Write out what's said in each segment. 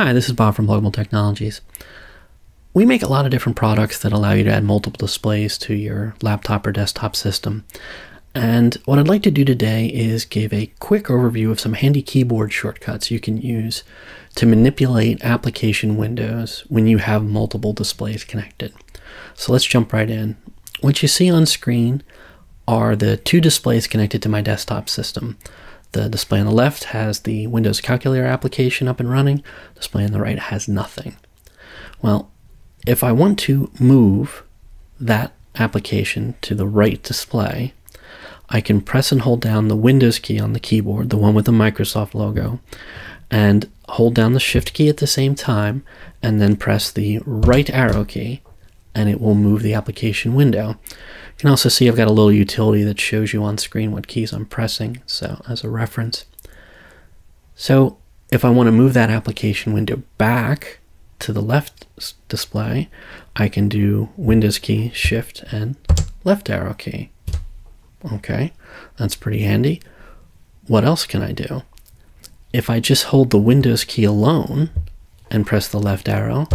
Hi, this is Bob from Plugable Technologies. We make a lot of different products that allow you to add multiple displays to your laptop or desktop system. And what I'd like to do today is give a quick overview of some handy keyboard shortcuts you can use to manipulate application windows when you have multiple displays connected. So let's jump right in. What you see on screen are the two displays connected to my desktop system. The display on the left has the Windows Calculator application up and running. The display on the right has nothing. Well, if I want to move that application to the right display, I can press and hold down the Windows key on the keyboard, the one with the Microsoft logo, and hold down the Shift key at the same time, and then press the right arrow key, and it will move the application window. You can also see I've got a little utility that shows you on screen what keys I'm pressing, so as a reference. So if I want to move that application window back to the left display, I can do Windows key, Shift, and left arrow key. Okay, that's pretty handy. What else can I do? If I just hold the Windows key alone and press the left arrow,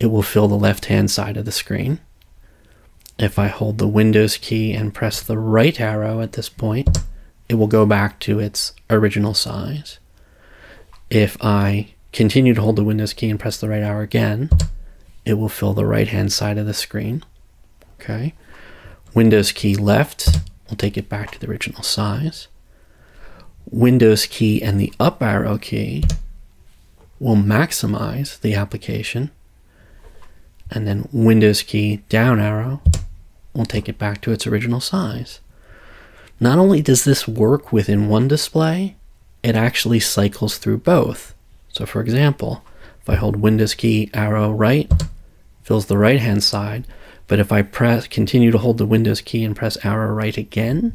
it will fill the left-hand side of the screen. If I hold the Windows key and press the right arrow at this point, it will go back to its original size. If I continue to hold the Windows key and press the right arrow again, it will fill the right-hand side of the screen. Okay. Windows key left will take it back to the original size. Windows key and the up arrow key will maximize the application. And then Windows key down arrow will take it back to its original size. Not only does this work within one display, it actually cycles through both. So for example, if I hold Windows key arrow right, fills the right hand side, but if I continue to hold the Windows key and press arrow right again,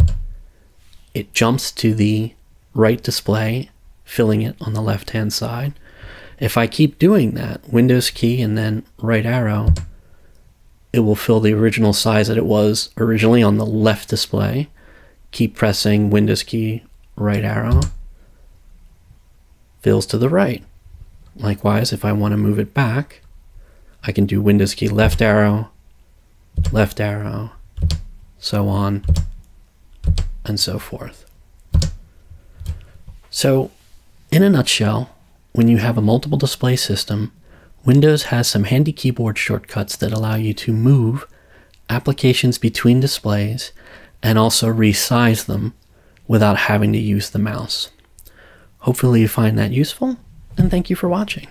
it jumps to the right display, filling it on the left hand side. If I keep doing that, Windows key and then right arrow, it will fill the original size that it was originally on the left display. Keep pressing Windows key, right arrow, fills to the right. Likewise, if I want to move it back, I can do Windows key, left arrow, so on and so forth. So in a nutshell, when you have a multiple display system, Windows has some handy keyboard shortcuts that allow you to move applications between displays and also resize them without having to use the mouse. Hopefully you find that useful, and thank you for watching.